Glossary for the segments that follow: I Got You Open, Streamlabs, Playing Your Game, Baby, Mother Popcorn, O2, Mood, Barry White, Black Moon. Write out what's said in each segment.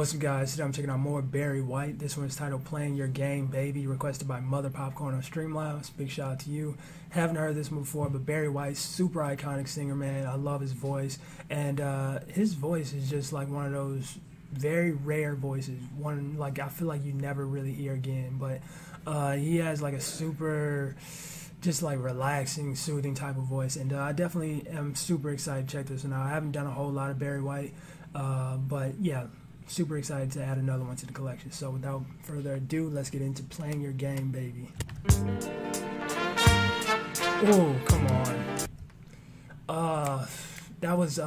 What's up, guys? Today I'm checking out more Barry White. This one's titled Playing Your Game, Baby, requested by Mother Popcorn on Streamlabs. Big shout out to you. Haven't heard this one before, but Barry White's super iconic singer, man. I love his voice. And his voice is just like one of those very rare voices. One, like, I feel like you never really hear again. But he has like a super, just like relaxing, soothing type of voice. And I definitely am super excited to check this one out. I haven't done a whole lot of Barry White, but yeah. Super excited to add another one to the collection. So without further ado, let's get into Playing Your Game, Baby. Oh, come on. That was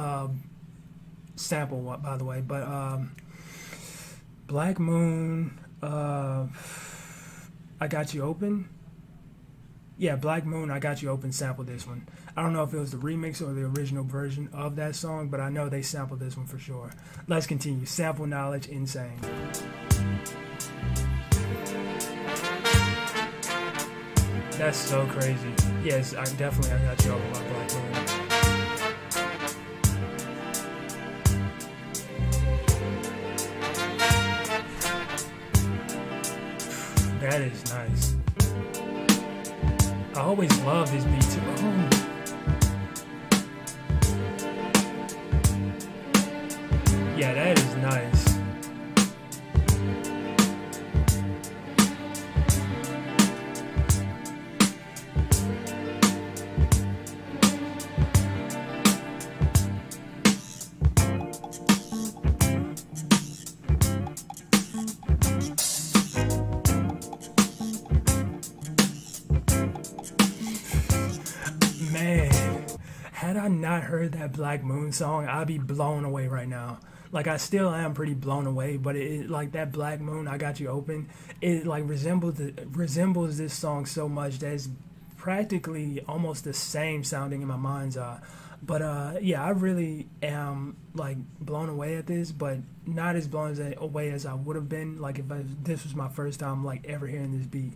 sample, by the way, but Black Moon, I Got You Open. Yeah, Black Moon, I Got You Open sampled this one. I don't know if it was the remix or the original version of that song, but I know they sampled this one for sure. Let's continue. Sample knowledge, insane. That's so crazy. Yes, I Got You Open by Black Moon. That is nice. I always love his beat too. Oh. Yeah, that is nice. Had I not heard that Black Moon song, I'd be blown away right now. Like, I still am pretty blown away, but it like that Black Moon, I Got You Open, it like resembles this song so much that it's practically almost the same sounding in my mind's eye. But yeah, I really am like blown away at this, but not as blown away as I would have been like if this was my first time like ever hearing this beat.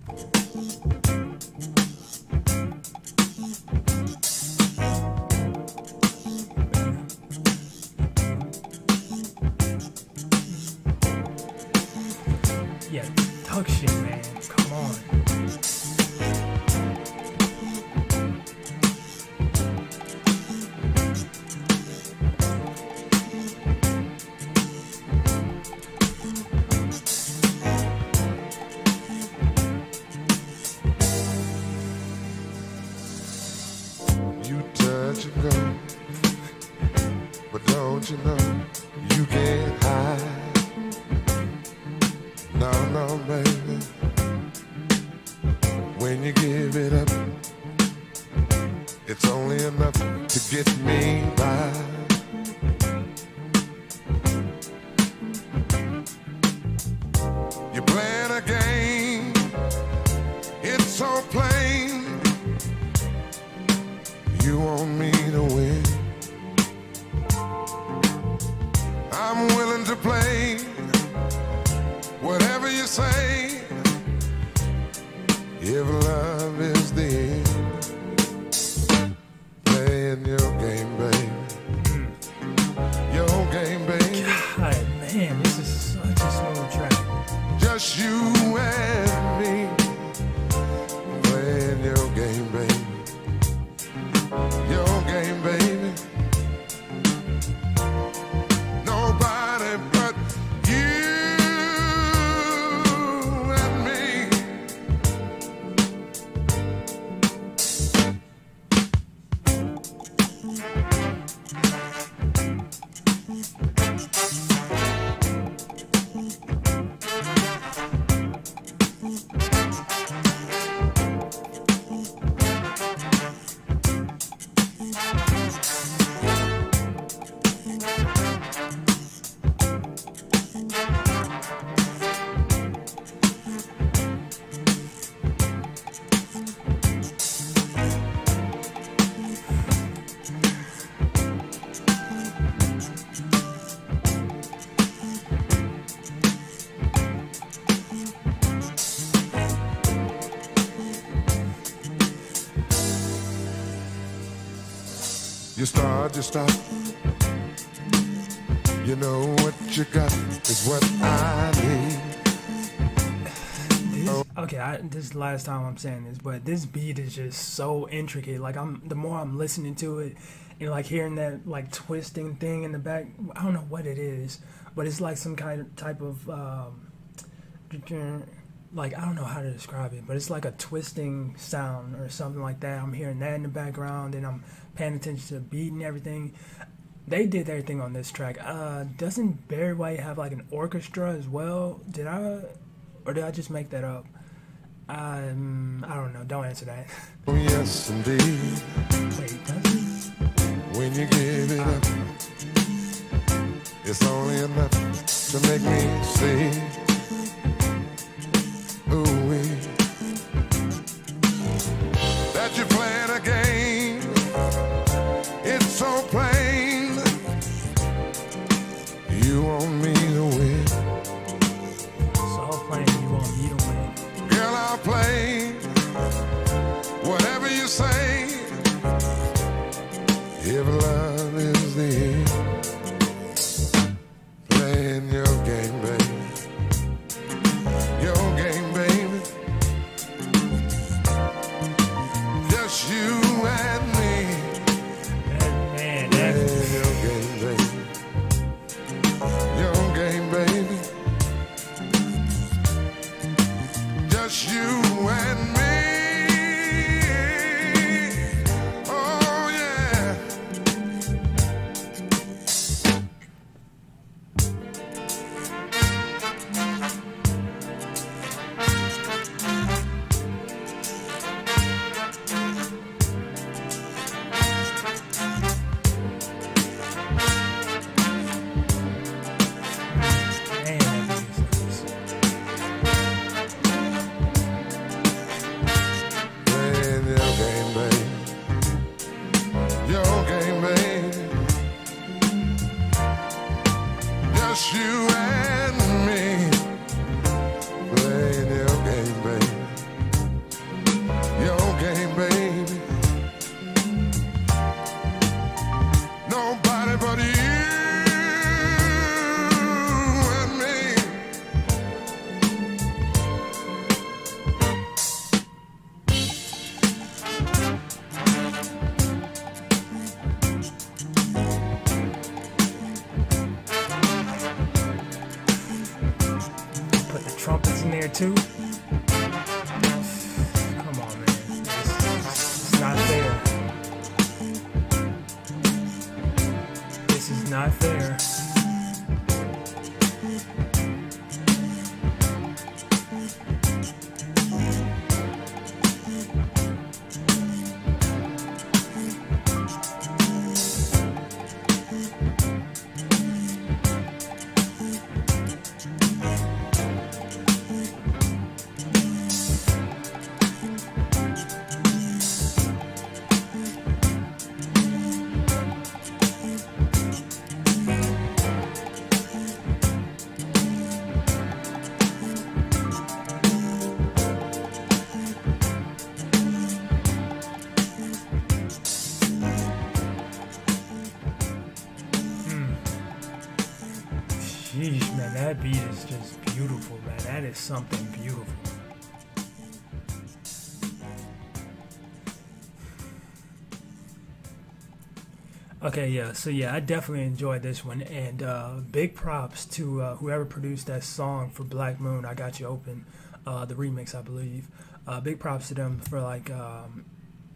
Yeah, tuck shit, man. Come on. You turn to go, but don't you know you can't hide? No, no, baby, when you give it up, it's only enough to get me by. You're playing a game, it's so plain, you want me to win. I'm willing to play whatever you say, if love is the end. Playing your game, baby. Your game, baby. God, man, this is such a slow track. Just you and me. Playing your game, baby. Your game, baby. Nobody but you. You start, you stop. You know what you got is what I need. Okay, this is the last time I'm saying this, but this beat is just so intricate. Like, the more I'm listening to it, and like hearing that like twisting thing in the back, I don't know what it is, but it's like some kind of type of like, I don't know how to describe it, but it's like a twisting sound or something like that. I'm hearing that in the background, and I'm paying attention to the beat and everything. They did everything on this track. Doesn't Barry White have like an orchestra as well? Did I just make that up? I don't know. Don't answer that. Oh, yes, indeed. Wait, when you give it up, it's only enough to make me say, ooh, that you're playing a game. It's so plain. You want me to win. So plain, you want me to win. Girl, I'll play whatever you say. If love is the end, playing your game, baby. Your game, baby. Just you and me. Man, playing your game, baby. Your game, baby. Just you and me. Too. Come on, man. It's not fair. This is not fair. Jeez, man, that beat is just beautiful, man. That is something beautiful. Okay, yeah, so yeah, I definitely enjoyed this one, and big props to whoever produced that song for Black Moon, I Got You Open, the remix, I believe. Big props to them for, like,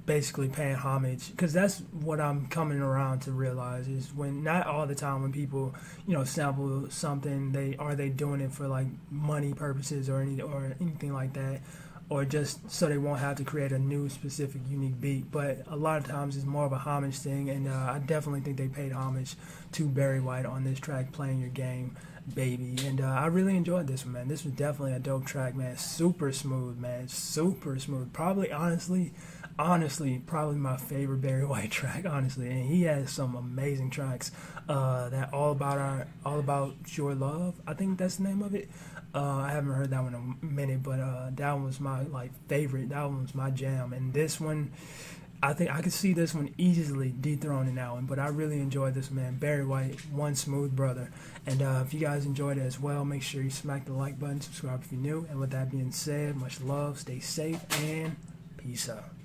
basically paying homage, because that's what I'm coming around to realize is when, not all the time, when people, you know, sample something, are they doing it for like money purposes or anything like that, or just so they won't have to create a new specific unique beat. But a lot of times it's more of a homage thing, and I definitely think they paid homage to Barry White on this track, Playing Your Game, Baby. And I really enjoyed this one, man. This was definitely a dope track, man. Super smooth, man. Super smooth. Probably, honestly, probably my favorite Barry White track, honestly, and he has some amazing tracks. That All About Your Love, I think that's the name of it. I haven't heard that one in a minute, but that one was my favorite. That one was my jam, and this one, I think I could see this one easily dethroning that one, but I really enjoyed this, man. Barry White, One Smooth Brother. And if you guys enjoyed it as well, make sure you smack the like button, subscribe if you're new. And with that being said, much love, stay safe, and peace out.